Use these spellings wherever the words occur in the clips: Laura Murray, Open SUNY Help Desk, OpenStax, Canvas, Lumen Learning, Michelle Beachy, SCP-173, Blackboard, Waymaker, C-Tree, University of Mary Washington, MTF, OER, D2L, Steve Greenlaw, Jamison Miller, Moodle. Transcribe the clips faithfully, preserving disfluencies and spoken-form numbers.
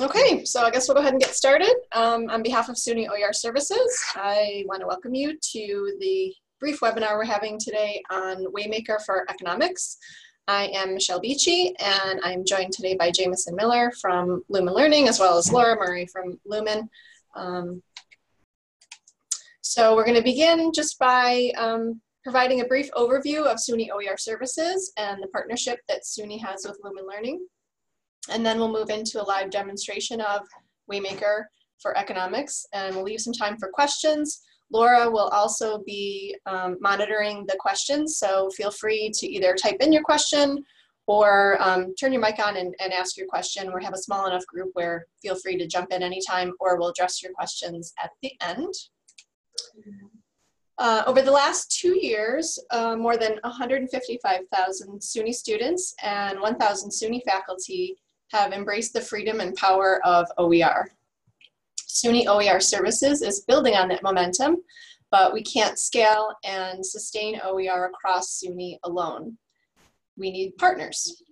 Okay, so I guess we'll go ahead and get started. Um, on behalf of SUNY O E R Services, I want to welcome you to the brief webinar we're having today on Waymaker for Economics. I am Michelle Beachy, and I'm joined today by Jamison Miller from Lumen Learning, as well as Laura Murray from Lumen. Um, so we're going to begin just by um, providing a brief overview of SUNY O E R Services and the partnership that SUNY has with Lumen Learning. And then we'll move into a live demonstration of Waymaker for Economics, and we'll leave some time for questions. Laura will also be um, monitoring the questions, so feel free to either type in your question or um, turn your mic on and, and ask your question. We have a small enough group where feel free to jump in anytime, or we'll address your questions at the end. Uh, over the last two years, uh, more than one hundred fifty-five thousand SUNY students and one thousand SUNY faculty have embraced the freedom and power of O E R. SUNY O E R Services is building on that momentum, but we can't scale and sustain O E R across SUNY alone. We need partners.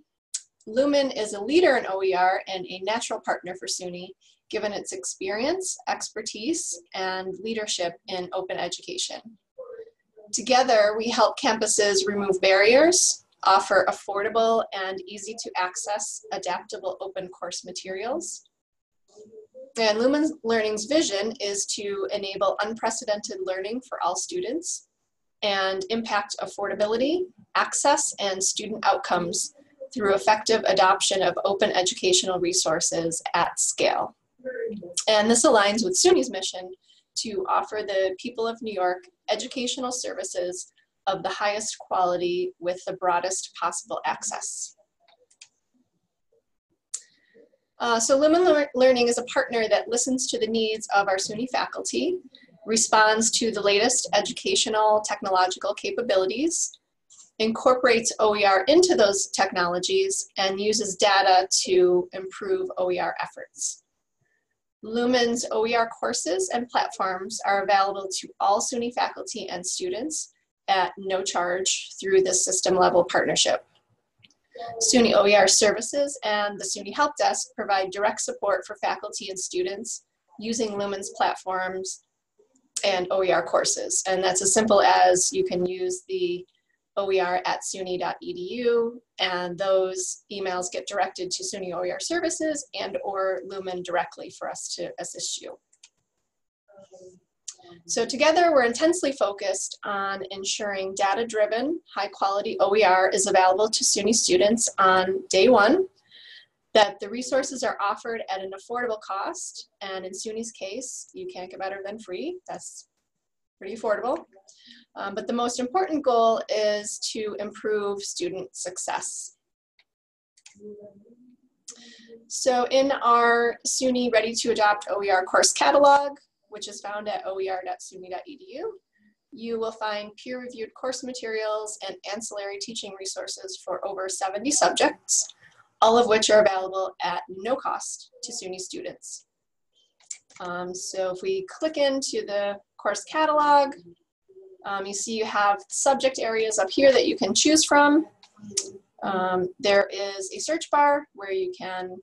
Lumen is a leader in O E R and a natural partner for SUNY, given its experience, expertise, and leadership in open education. Together, we help campuses remove barriers, offer affordable and easy to access adaptable open course materials. And Lumen Learning's vision is to enable unprecedented learning for all students and impact affordability, access, and student outcomes through effective adoption of open educational resources at scale. And this aligns with SUNY's mission to offer the people of New York educational services of the highest quality with the broadest possible access. Uh, so Lumen Lear- Learning is a partner that listens to the needs of our SUNY faculty, responds to the latest educational technological capabilities, incorporates O E R into those technologies, and uses data to improve O E R efforts. Lumen's O E R courses and platforms are available to all SUNY faculty and students at no charge through this system-level partnership. SUNY O E R Services and the SUNY Help Desk provide direct support for faculty and students using Lumen's platforms and O E R courses. And that's as simple as you can use the O E R at S U N Y dot E D U, and those emails get directed to SUNY O E R Services and or Lumen directly for us to assist you. So together, we're intensely focused on ensuring data-driven, high-quality O E R is available to SUNY students on day one, that the resources are offered at an affordable cost, and in SUNY's case, you can't get better than free. That's pretty affordable. Um, but the most important goal is to improve student success. So in our SUNY Ready to Adopt O E R course catalog, which is found at O E R dot S U N Y dot E D U. You will find peer-reviewed course materials and ancillary teaching resources for over seventy subjects, all of which are available at no cost to SUNY students. Um, so if we click into the course catalog, um, you see you have subject areas up here that you can choose from. Um, there is a search bar where you can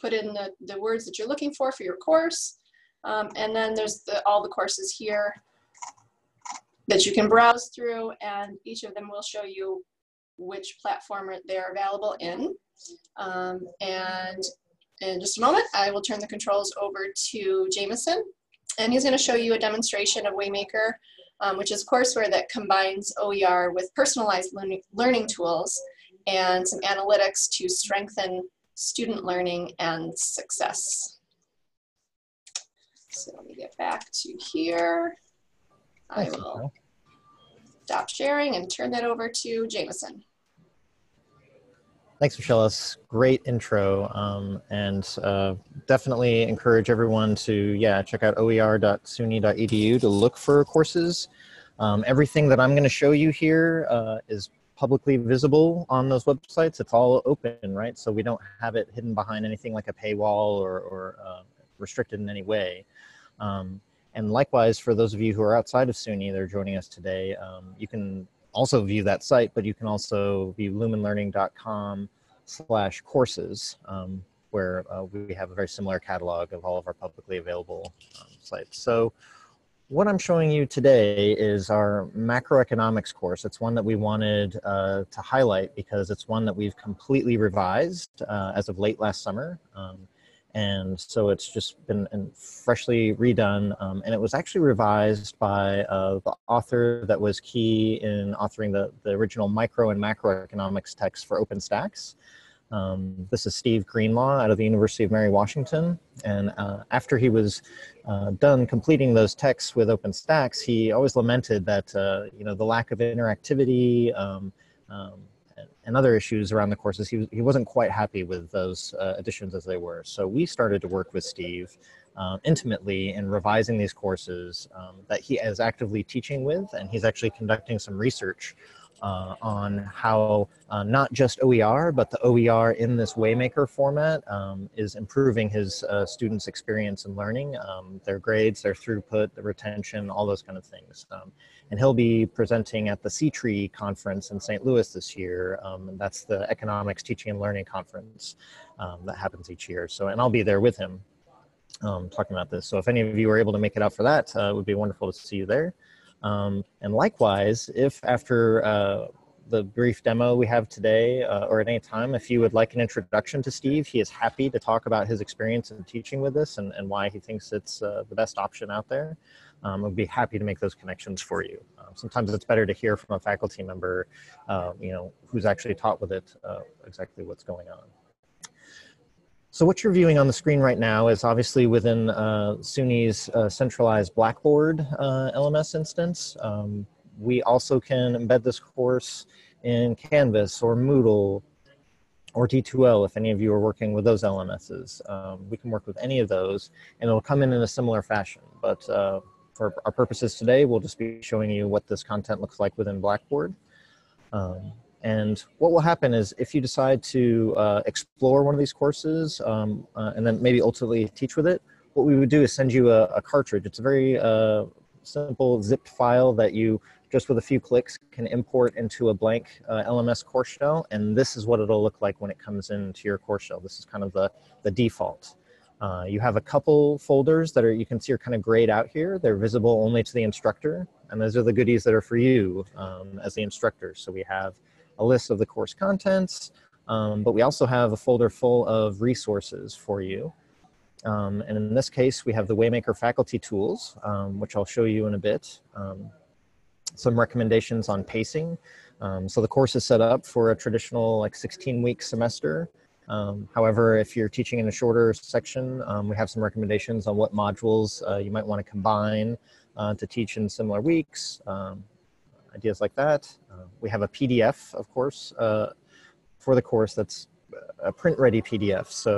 put in the, the words that you're looking for for your course. Um, and then there's the, all the courses here that you can browse through, and each of them will show you which platform they're available in. Um, and in just a moment, I will turn the controls over to Jamison, and he's going to show you a demonstration of Waymaker, um, which is courseware that combines O E R with personalized learning, learning tools and some analytics to strengthen student learning and success. So let me get back to here. I will stop sharing and turn that over to Jamison. Thanks, Michelle. That's great intro. Um, and uh, definitely encourage everyone to yeah check out O E R dot S U N Y dot E D U to look for courses. Um, everything that I'm going to show you here uh, is publicly visible on those websites. It's all open, right? So we don't have it hidden behind anything like a paywall or, or uh, restricted in any way. Um, and likewise, for those of you who are outside of SUNY that are joining us today, um, you can also view that site, but you can also view lumenlearning dot com slash courses, um, where uh, we have a very similar catalog of all of our publicly available um, sites. So what I'm showing you today is our macroeconomics course. It's one that we wanted uh, to highlight because it's one that we've completely revised uh, as of late last summer. Um, and so it's just been and freshly redone. Um, and it was actually revised by uh, the author that was key in authoring the, the original micro and macroeconomics text for OpenStax. Um, this is Steve Greenlaw out of the University of Mary Washington, and uh, after he was uh, done completing those texts with OpenStax, he always lamented that uh, you know, the lack of interactivity um, um, and other issues around the courses. He, was, he wasn't quite happy with those uh, additions as they were, so we started to work with Steve uh, intimately in revising these courses um, that he is actively teaching with, and he's actually conducting some research Uh, on how uh, not just O E R, but the O E R in this Waymaker format um, is improving his uh, students' experience and learning, um, their grades, their throughput, the retention, all those kind of things. Um, and he'll be presenting at the C-Tree conference in Saint Louis this year. Um, and that's the Economics Teaching and Learning Conference um, that happens each year. So, and I'll be there with him um, talking about this. So if any of you are able to make it out for that, uh, it would be wonderful to see you there. Um, and likewise, if after uh, the brief demo we have today uh, or at any time, if you would like an introduction to Steve, he is happy to talk about his experience in teaching with this and, and why he thinks it's uh, the best option out there. Um, I'd be happy to make those connections for you. Uh, sometimes it's better to hear from a faculty member, uh, you know, who's actually taught with it uh, exactly what's going on. So what you're viewing on the screen right now is obviously within uh, SUNY's uh, centralized Blackboard uh, L M S instance. Um, we also can embed this course in Canvas or Moodle or D two L if any of you are working with those L M Ss. Um, we can work with any of those and it'll come in in a similar fashion. But uh, for our purposes today, we'll just be showing you what this content looks like within Blackboard. Um, And what will happen is if you decide to uh, explore one of these courses um, uh, and then maybe ultimately teach with it, what we would do is send you a, a cartridge. It's a very uh, simple zipped file that you just with a few clicks can import into a blank uh, L M S course shell. And this is what it'll look like when it comes into your course shell. This is kind of the, the default. Uh, you have a couple folders that are, you can see are kind of grayed out here. They're visible only to the instructor. And those are the goodies that are for you um, as the instructor. So we have a list of the course contents, um, but we also have a folder full of resources for you. Um, and in this case, we have the Waymaker faculty tools, um, which I'll show you in a bit. Um, some recommendations on pacing. Um, so the course is set up for a traditional like sixteen week semester. Um, however, if you're teaching in a shorter section, um, we have some recommendations on what modules uh, you might want to combine uh, to teach in similar weeks. Um, ideas like that. Uh, we have a P D F, of course, uh, for the course that's a print-ready P D F. So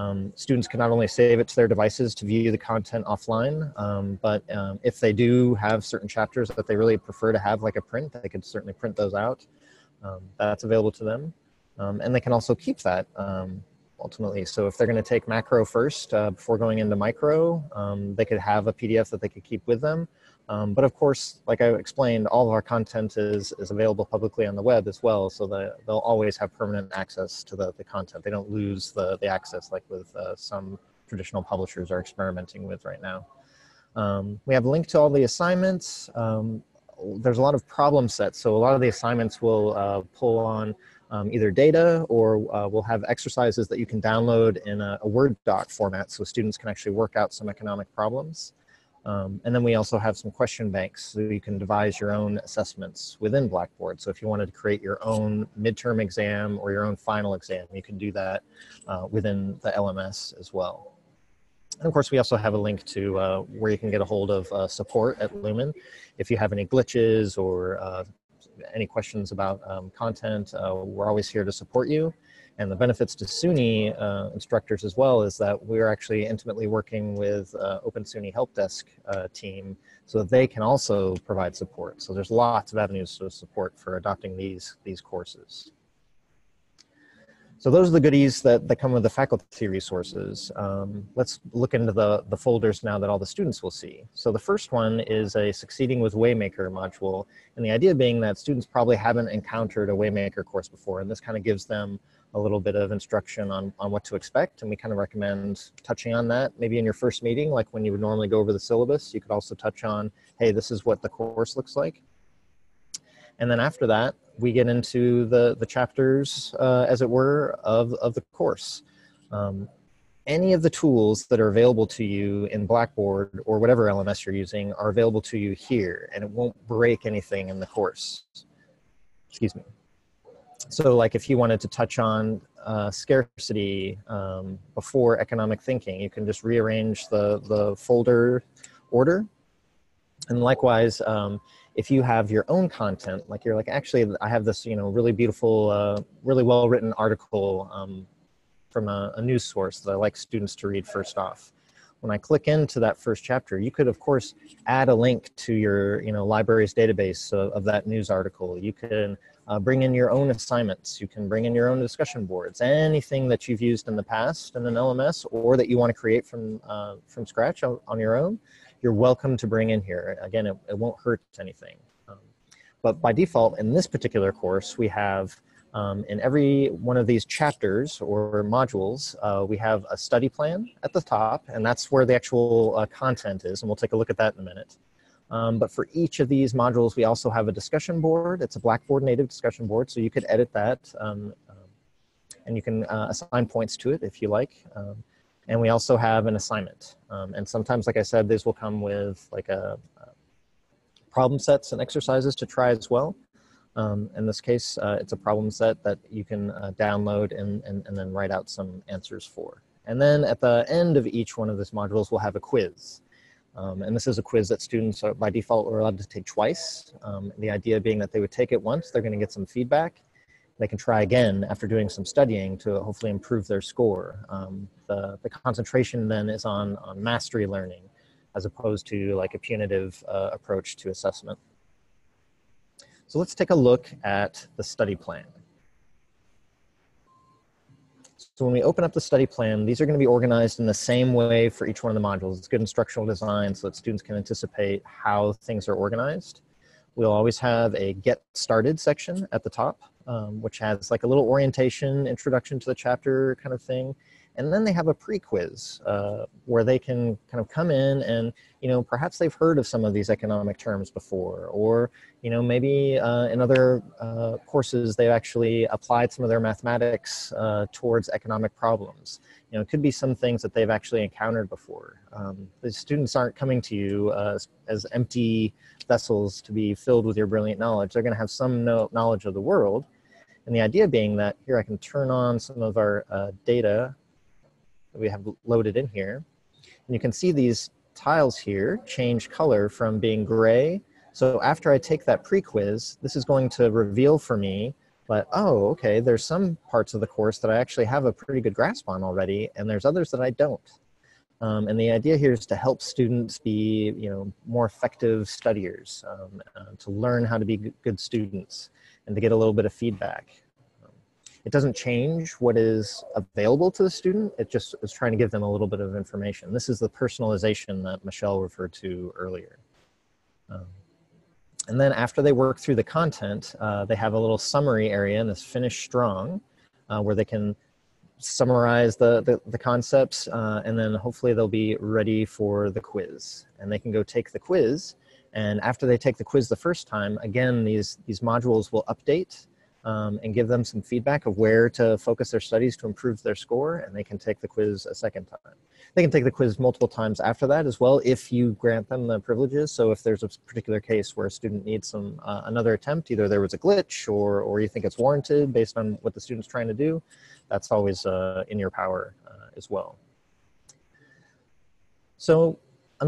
um, students can not only save it to their devices to view the content offline, um, but um, if they do have certain chapters that they really prefer to have like a print, they could certainly print those out. Um, that's available to them. Um, and they can also keep that um, ultimately. So if they're going to take macro first uh, before going into micro, um, they could have a P D F that they could keep with them. Um, but of course, like I explained, all of our content is, is available publicly on the web as well, so that they'll always have permanent access to the, the content. They don't lose the, the access like with uh, some traditional publishers are experimenting with right now. Um, we have a link to all the assignments. Um, there's a lot of problem sets, so a lot of the assignments will uh, pull on um, either data or uh, we'll have exercises that you can download in a, a Word doc format so students can actually work out some economic problems. Um, and then we also have some question banks so you can devise your own assessments within Blackboard. So if you wanted to create your own midterm exam or your own final exam, you can do that uh, within the L M S as well. And of course, we also have a link to uh, where you can get a hold of uh, support at Lumen. If you have any glitches or uh, any questions about um, content, uh, we're always here to support you. And the benefits to SUNY uh, instructors as well is that we're actually intimately working with uh, Open SUNY Help Desk uh, team so that they can also provide support. So there's lots of avenues of support for adopting these, these courses. So those are the goodies that, that come with the faculty resources. Um, let's look into the, the folders now that all the students will see. So the first one is a Succeeding with Waymaker module. And the idea being that students probably haven't encountered a Waymaker course before, and this kind of gives them a little bit of instruction on, on what to expect. And we kind of recommend touching on that maybe in your first meeting, like when you would normally go over the syllabus. You could also touch on, hey, this is what the course looks like. And then after that, we get into the, the chapters, uh, as it were, of, of the course. Um, any of the tools that are available to you in Blackboard or whatever L M S you're using are available to you here, and it won't break anything in the course. Excuse me. So like if you wanted to touch on uh, scarcity um, before economic thinking, you can just rearrange the, the folder order. And likewise, um, if you have your own content, like you're like, actually, I have this, you know, really beautiful, uh, really well-written article um, from a, a news source that I like students to read first off. When I click into that first chapter, you could, of course, add a link to your, you know, library's database of, of that news article. You can uh, bring in your own assignments. You can bring in your own discussion boards, anything that you've used in the past in an L M S or that you want to create from, uh, from scratch on, on your own. You're welcome to bring in here. Again, it, it won't hurt anything. Um, but by default, in this particular course, we have um, in every one of these chapters or modules, uh, we have a study plan at the top, and that's where the actual uh, content is, and we'll take a look at that in a minute. Um, but for each of these modules, we also have a discussion board. It's a Blackboard native discussion board, so you could edit that, um, um, and you can uh, assign points to it if you like. Um, And we also have an assignment. Um, and sometimes, like I said, these will come with like a, a problem sets and exercises to try as well. Um, in this case, uh, it's a problem set that you can uh, download and, and, and then write out some answers for. And then at the end of each one of these modules, we'll have a quiz. Um, and this is a quiz that students are, by default, are allowed to take twice. Um, the idea being that they would take it once, they're gonna get some feedback. They can try again after doing some studying to hopefully improve their score. Um, the, the concentration then is on, on mastery learning as opposed to like a punitive uh, approach to assessment. So let's take a look at the study plan. So when we open up the study plan, these are going to be organized in the same way for each one of the modules. It's good instructional design so that students can anticipate how things are organized. We'll always have a Get Started section at the top, um, which has like a little orientation, introduction to the chapter kind of thing. And then they have a pre-quiz uh, where they can kind of come in and, you know, perhaps they've heard of some of these economic terms before, or, you know, maybe uh, in other uh, courses, they've actually applied some of their mathematics uh, towards economic problems. You know, it could be some things that they've actually encountered before. Um, the students aren't coming to you uh, as empty vessels to be filled with your brilliant knowledge. They're going to have some no knowledge of the world. And the idea being that here I can turn on some of our uh, data that we have loaded in here. And you can see these tiles here change color from being gray. So after I take that pre-quiz, this is going to reveal for me that, oh, okay, there's some parts of the course that I actually have a pretty good grasp on already, and there's others that I don't. Um, and the idea here is to help students be, you know, more effective studiers, um, uh, to learn how to be good students and to get a little bit of feedback. It doesn't change what is available to the student. It just is trying to give them a little bit of information. This is the personalization that Michelle referred to earlier. Um, and then after they work through the content, uh, they have a little summary area in this Finish Strong, uh, where they can summarize the, the, the concepts, uh, and then hopefully they'll be ready for the quiz. And they can go take the quiz. And after they take the quiz the first time, again, these, these modules will update Um, and give them some feedback of where to focus their studies to improve their score, and they can take the quiz a second time. They can take the quiz multiple times after that as well if you grant them the privileges. So if there's a particular case where a student needs some uh, another attempt, either there was a glitch or, or you think it's warranted based on what the student's trying to do, that's always uh, in your power uh, as well. So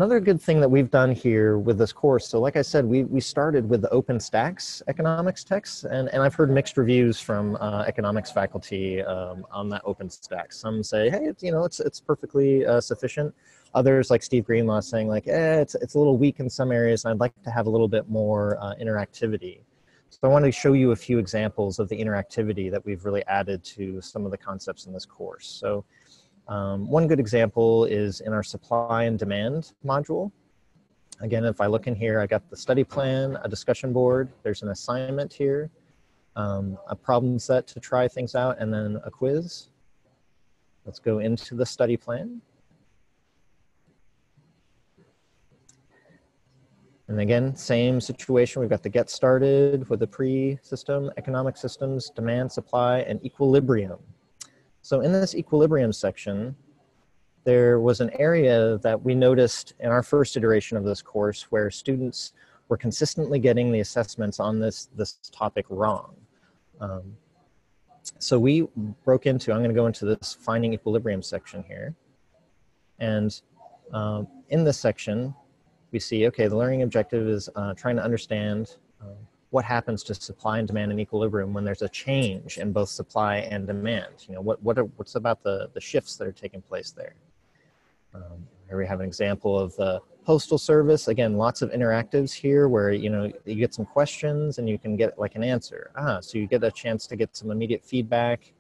another good thing that we've done here with this course, so like I said, we, we started with the OpenStax economics texts, and, and I've heard mixed reviews from uh, economics faculty um, on that OpenStax. Some say, hey, it's, you know, it's, it's perfectly uh, sufficient. Others, like Steve Greenlaw, saying like, eh, it's, it's a little weak in some areas, and I'd like to have a little bit more uh, interactivity. So I want to show you a few examples of the interactivity that we've really added to some of the concepts in this course. So. Um, one good example is in our supply and demand module. Again, if I look in here, I got the study plan, a discussion board, there's an assignment here. um, a problem set to try things out, and then a quiz. Let's go into the study plan. And again, same situation. We've got the get started with the pre-system, economic systems, demand, supply, and equilibrium. So in this equilibrium section, there was an area that we noticed in our first iteration of this course where students were consistently getting the assessments on this, this topic wrong. Um, so we broke into, I'm gonna go into this finding equilibrium section here. And um, in this section, we see, okay, the learning objective is uh, trying to understand uh, what happens to supply and demand in equilibrium when there's a change in both supply and demand. You know, what, what are, what's about the, the shifts that are taking place there? Um, here we have an example of the Postal Service. Again, lots of interactives here where, you know, you get some questions and you can get like an answer. Ah, so you get a chance to get some immediate feedback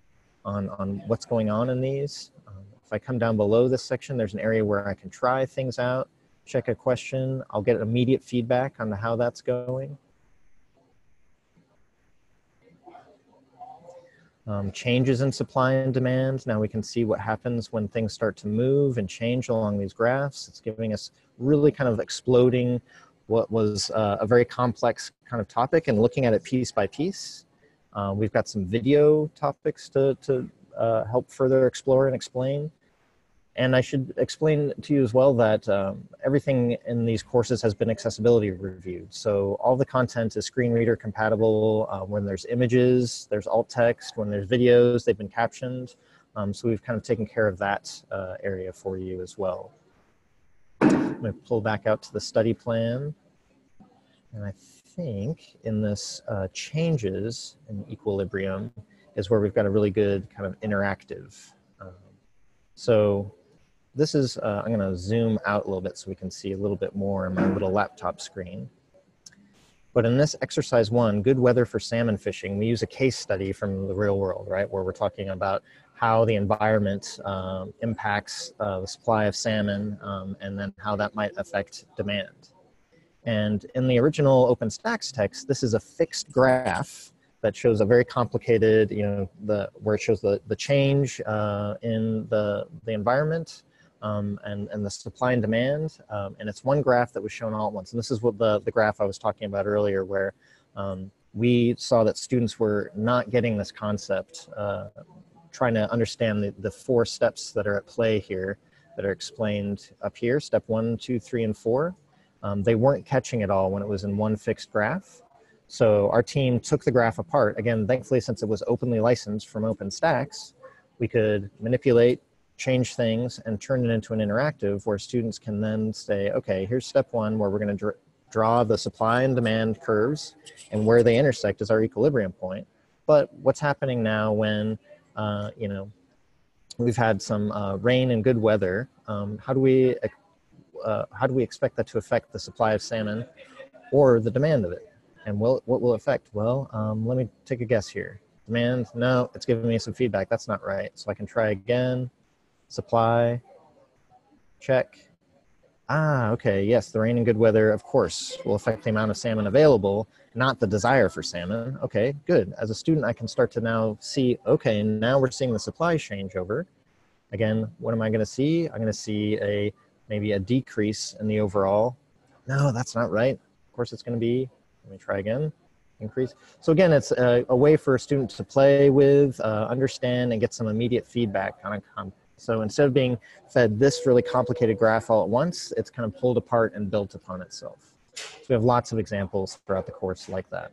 on, on what's going on in these. Um, if I come down below this section, there's an area where I can try things out. Check a question, I'll get immediate feedback on how that's going. Um, changes in supply and demand. Now we can see what happens when things start to move and change along these graphs. It's giving us really kind of exploding what was uh, a very complex kind of topic and looking at it piece by piece. Uh, we've got some video topics to, to uh, help further explore and explain. And I should explain to you as well that um, everything in these courses has been accessibility reviewed. So all the content is screen reader compatible. Uh, when there's images, there's alt text. When there's videos, they've been captioned. Um, so we've kind of taken care of that uh, area for you as well. I'm gonna pull back out to the study plan. And I think in this uh, changes in equilibrium is where we've got a really good kind of interactive. Um, so This is, uh, I'm gonna zoom out a little bit so we can see a little bit more on my little laptop screen. But in this exercise one, good weather for salmon fishing, we use a case study from the real world, right? Where we're talking about how the environment um, impacts uh, the supply of salmon um, and then how that might affect demand. And in the original OpenStax text, this is a fixed graph that shows a very complicated, you know, the, where it shows the, the change uh, in the, the environment. Um, and, and the supply and demand, um, and it's one graph that was shown all at once. And this is what the, the graph I was talking about earlier, where um, we saw that students were not getting this concept, uh, trying to understand the, the four steps that are at play here, that are explained up here, step one, two, three, and four. Um, they weren't catching it all when it was in one fixed graph. So our team took the graph apart. Again, thankfully, since it was openly licensed from OpenStax, we could manipulate, change things, and turn it into an interactive where students can then say, okay, here's step one where we're going to dr draw the supply and demand curves, and where they intersect is our equilibrium point. But what's happening now when, uh, you know, we've had some uh, rain and good weather, um, how do we, uh, how do we expect that to affect the supply of salmon or the demand of it? And will, what will it affect? Well, um, let me take a guess here. Demand, no, it's giving me some feedback. That's not right. So I can try again. Supply, check. Ah, okay, yes, the rain and good weather, of course, will affect the amount of salmon available, not the desire for salmon. Okay, good. As a student, I can start to now see, okay, now we're seeing the supply changeover. Again, what am I gonna see? I'm gonna see a maybe a decrease in the overall. No, that's not right. Of course, it's gonna be, let me try again. Increase. So again, it's a, a way for a student to play with, uh, understand, and get some immediate feedback on a concept. So instead of being fed this really complicated graph all at once, it's kind of pulled apart and built upon itself. So we have lots of examples throughout the course like that.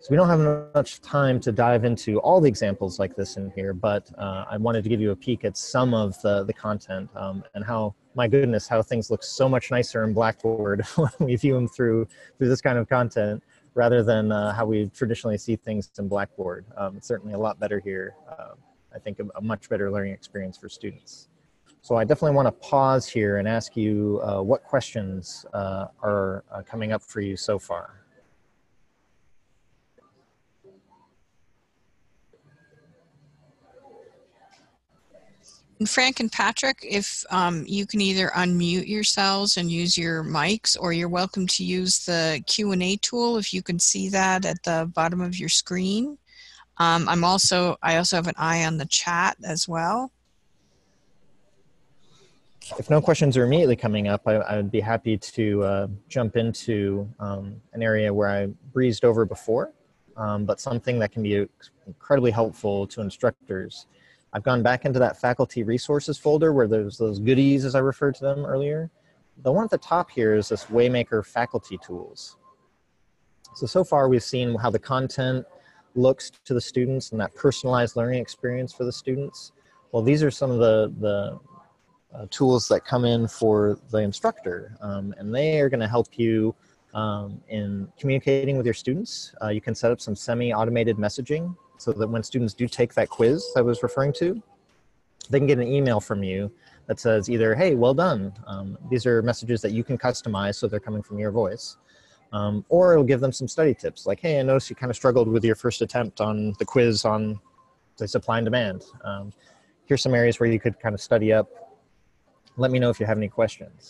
So we don't have much time to dive into all the examples like this in here, but uh, I wanted to give you a peek at some of the, the content um, and how, my goodness, how things look so much nicer in Blackboard when we view them through, through this kind of content, rather than uh, how we traditionally see things in Blackboard. Um, it's certainly a lot better here. Uh, I think a much better learning experience for students. So I definitely want to pause here and ask you uh, what questions uh, are uh, coming up for you so far. Frank and Patrick, if um, you can either unmute yourselves and use your mics, or you're welcome to use the Q and A tool if you can see that at the bottom of your screen. Um, I'm also, I also have an eye on the chat as well. If no questions are immediately coming up, I, I would be happy to uh, jump into um, an area where I breezed over before, um, but something that can be incredibly helpful to instructors. I've gone back into that faculty resources folder where there's those goodies, as I referred to them earlier. The one at the top here is this Waymaker faculty tools. So, so far we've seen how the content looks to the students and that personalized learning experience for the students. Well, these are some of the, the Uh, tools that come in for the instructor, um, and they are going to help you um, in communicating with your students. Uh, you can set up some semi-automated messaging so that when students do take that quiz I was referring to, they can get an email from you that says either, hey, well done. Um, these are messages that you can customize so they're coming from your voice. Um, or it'll give them some study tips like, hey, I noticed you kind of struggled with your first attempt on the quiz on the supply and demand. Um, here's some areas where you could kind of study up. Let me know if you have any questions.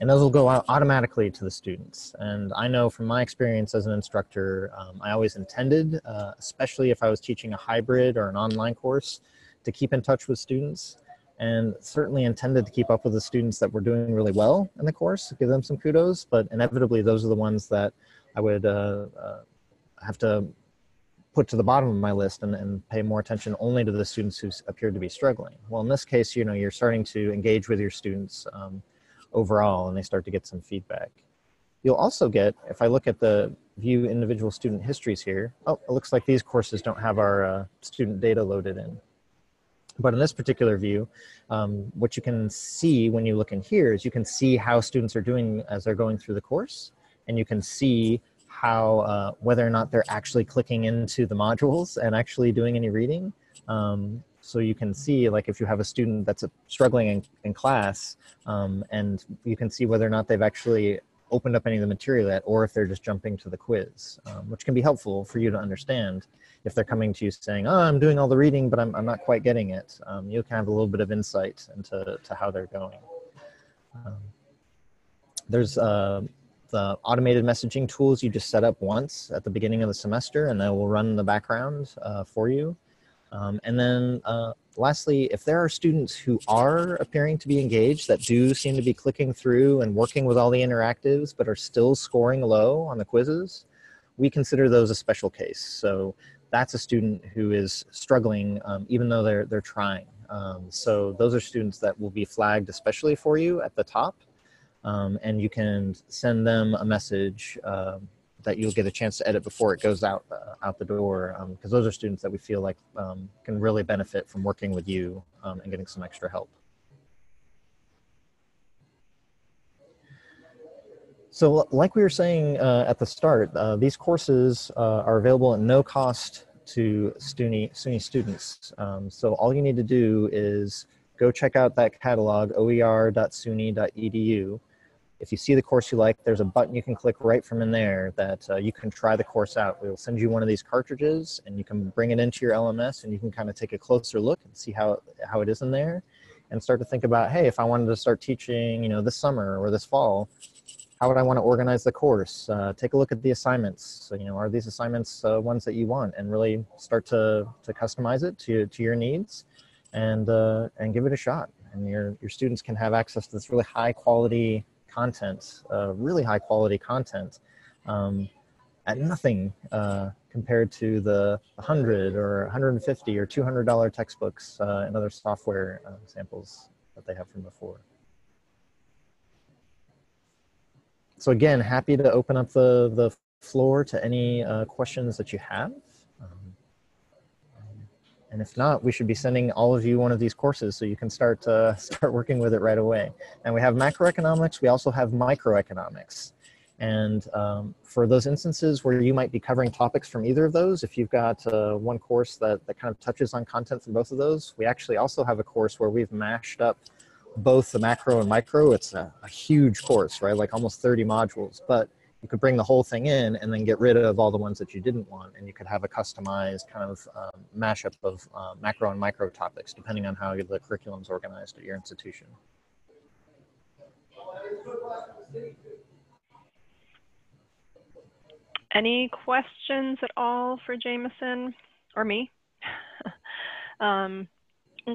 And those will go out automatically to the students. And I know from my experience as an instructor, um, I always intended, uh, especially if I was teaching a hybrid or an online course, to keep in touch with students, and certainly intended to keep up with the students that were doing really well in the course, give them some kudos, but inevitably those are the ones that I would uh, uh, have to put to the bottom of my list and, and pay more attention only to the students who appeared to be struggling. Well, in this case, you know, you're starting to engage with your students um, overall, and they start to get some feedback. You'll also get, if I look at the view individual student histories here, oh, it looks like these courses don't have our uh, student data loaded in. But in this particular view, um, what you can see when you look in here is you can see how students are doing as they're going through the course, and you can see how, uh, whether or not they're actually clicking into the modules and actually doing any reading. Um, so you can see, like, if you have a student that's uh, struggling in, in class, um, and you can see whether or not they've actually opened up any of the material yet, or if they're just jumping to the quiz, um, which can be helpful for you to understand. If they're coming to you saying, oh, I'm doing all the reading, but I'm, I'm not quite getting it, um, you can have a little bit of insight into to how they're going. Um, there's uh, the automated messaging tools you just set up once at the beginning of the semester, and they will run in the background uh, for you. Um, and then uh, lastly, if there are students who are appearing to be engaged, that do seem to be clicking through and working with all the interactives, but are still scoring low on the quizzes, we consider those a special case. So that's a student who is struggling, um, even though they're, they're trying. Um, so those are students that will be flagged especially for you at the top. Um, and you can send them a message uh, that you'll get a chance to edit before it goes out, uh, out the door, because um, those are students that we feel like um, can really benefit from working with you um, and getting some extra help. So like we were saying uh, at the start, uh, these courses uh, are available at no cost to SUNY, SUNY students. Um, so all you need to do is go check out that catalog, O E R dot S U N Y dot E D U. If you see the course you like, there's a button you can click right from in there that uh, you can try the course out. We will send you one of these cartridges, and you can bring it into your L M S, and you can kind of take a closer look and see how, how it is in there, and start to think about, hey, if I wanted to start teaching, you know, this summer or this fall, how would I want to organize the course? Uh, take a look at the assignments. So, you know, are these assignments uh, ones that you want? And really start to, to customize it to, to your needs, and uh, and give it a shot. And your, your students can have access to this really high quality content, uh, really high quality content um, at nothing uh, compared to the one hundred or one hundred fifty or two hundred dollar textbooks uh, and other software uh, samples that they have from before. So again, happy to open up the, the floor to any uh, questions that you have. Um, and if not, we should be sending all of you one of these courses so you can start uh, start working with it right away. And we have macroeconomics, we also have microeconomics. And um, for those instances where you might be covering topics from either of those, if you've got uh, one course that, that kind of touches on content from both of those, we actually also have a course where we've mashed up both the macro and micro. It's a, a huge course, right? Like almost thirty modules, but you could bring the whole thing in and then get rid of all the ones that you didn't want, and you could have a customized kind of um, mashup of uh, macro and micro topics, depending on how the curriculum's organized at your institution. Any questions at all for Jamison or me? um,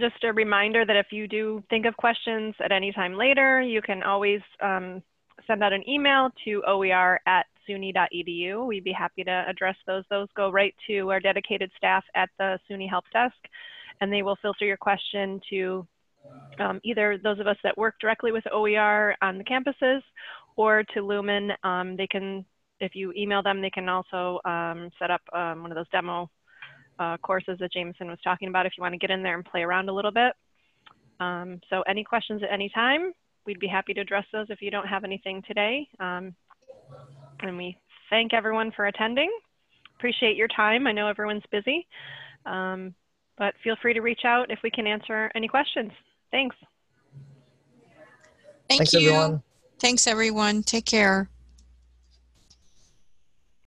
just a reminder that if you do think of questions at any time later, you can always um, send out an email to O E R at S U N Y dot E D U. We'd be happy to address those. Those go right to our dedicated staff at the S U N Y Help Desk, and they will filter your question to um, either those of us that work directly with O E R on the campuses or to Lumen. Um, they can, if you email them, they can also um, set up um, one of those demo uh, courses that Jamison was talking about if you want to get in there and play around a little bit. Um, so any questions at any time, we'd be happy to address those if you don't have anything today. Um, and we thank everyone for attending. Appreciate your time. I know everyone's busy, um, but feel free to reach out if we can answer any questions. Thanks. Thank you. Thanks, everyone. Take care.